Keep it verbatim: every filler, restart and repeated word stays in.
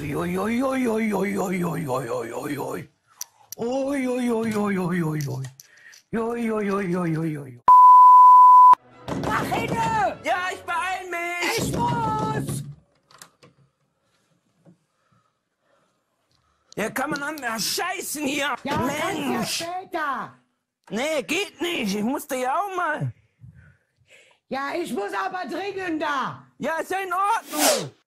Oei, oei, oei, oei, oei, oei, oei, oei, oei, oei, oei. Oei, oei, oei, oei, oei, oei, oei. Oei, oei, oei, oei, oei, oei. Marine! Ja, ich beeil mich! Ich muss! Ja, kann man an mir scheißen hier! Ja, Mensch! Ja, später! Nee, geht nicht! Ich musste ja auch mal! Ja, ich muss aber dringender! Ja, ist ja in Ordnung!